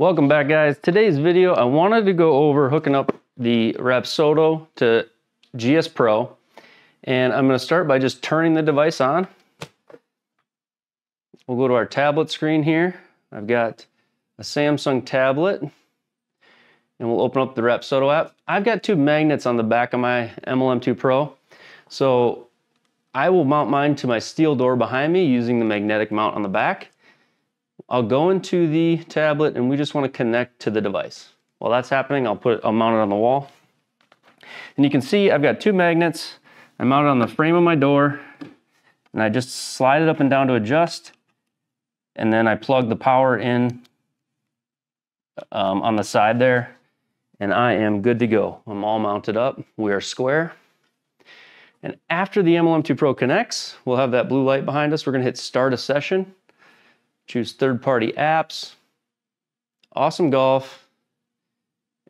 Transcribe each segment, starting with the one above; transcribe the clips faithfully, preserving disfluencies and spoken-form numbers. Welcome back, guys. Today's video, I wanted to go over hooking up the Rapsodo to G S Pro, and I'm going to start by just turning the device on. We'll go to our tablet screen here. I've got a Samsung tablet, and we'll open up the Rapsodo app. I've got two magnets on the back of my M L M two Pro, so I will mount mine to my steel door behind me using the magnetic mount on the back. I'll go into the tablet and we just want to connect to the device. While that's happening, I'll put I'll mount it on the wall. And you can see I've got two magnets. I mount it on the frame of my door and I just slide it up and down to adjust. And then I plug the power in um, on the side there and I am good to go. I'm all mounted up. We are square. And after the M L M two Pro connects, we'll have that blue light behind us. We're going to hit start a session. Choose third-party apps, Awesome Golf,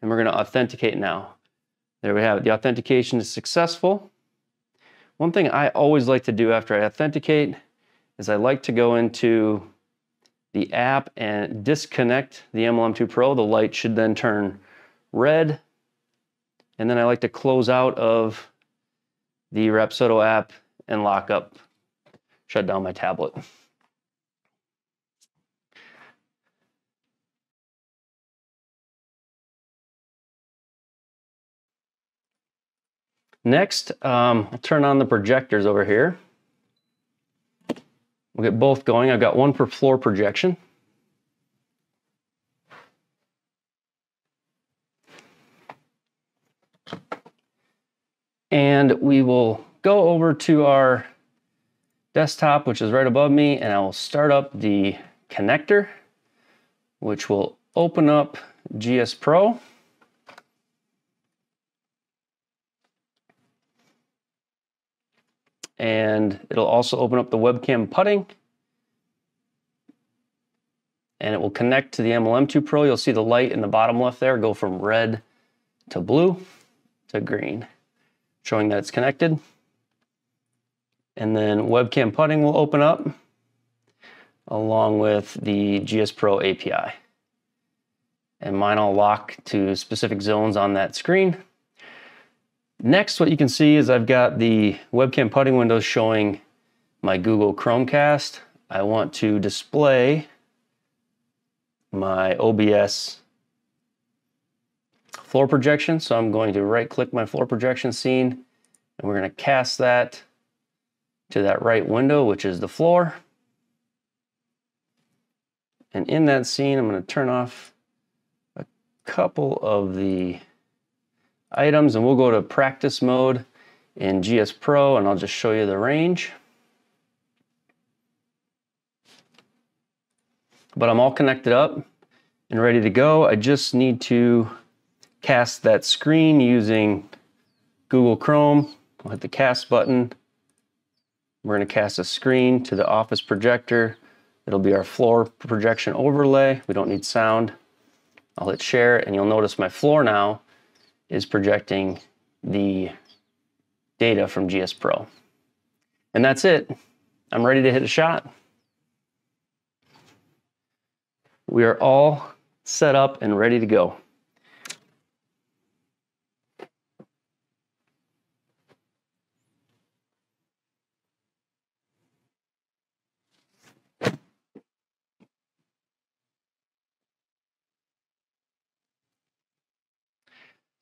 and we're going to authenticate now. There we have it. The authentication is successful. One thing I always like to do after I authenticate is I like to go into the app and disconnect the M L M two Pro. The light should then turn red. And then I like to close out of the Rapsodo app and lock up, shut down my tablet. Next, um, I'll turn on the projectors over here. We'll get both going. I've got one per floor projection. And we will go over to our desktop, which is right above me, and I will start up the connector, which will open up G S Pro. And it'll also open up the webcam putting. And it will connect to the M L M two Pro. You'll see the light in the bottom left there go from red to blue to green, showing that it's connected. And then webcam putting will open up along with the G S Pro A P I. And mine will lock to specific zones on that screen. Next, what you can see is I've got the webcam putting window showing my Google Chromecast. I want to display my O B S floor projection. So I'm going to right click my floor projection scene and we're going to cast that to that right window, which is the floor. And in that scene, I'm going to turn off a couple of the items and we'll go to practice mode in G S Pro and I'll just show you the range. But I'm all connected up and ready to go. I just need to cast that screen using Google Chrome. I'll hit the cast button. We're going to cast a screen to the office projector. It'll be our floor projection overlay. We don't need sound. I'll hit share and you'll notice my floor now is projecting the data from G S Pro. And that's it. I'm ready to hit a shot. We are all set up and ready to go.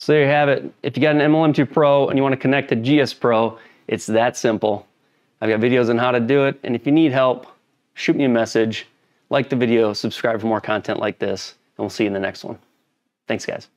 So there you have it. If you got an M L M two Pro and you want to connect to G S Pro, it's that simple. I've got videos on how to do it. And if you need help, shoot me a message, like the video, subscribe for more content like this, and we'll see you in the next one. Thanks, guys.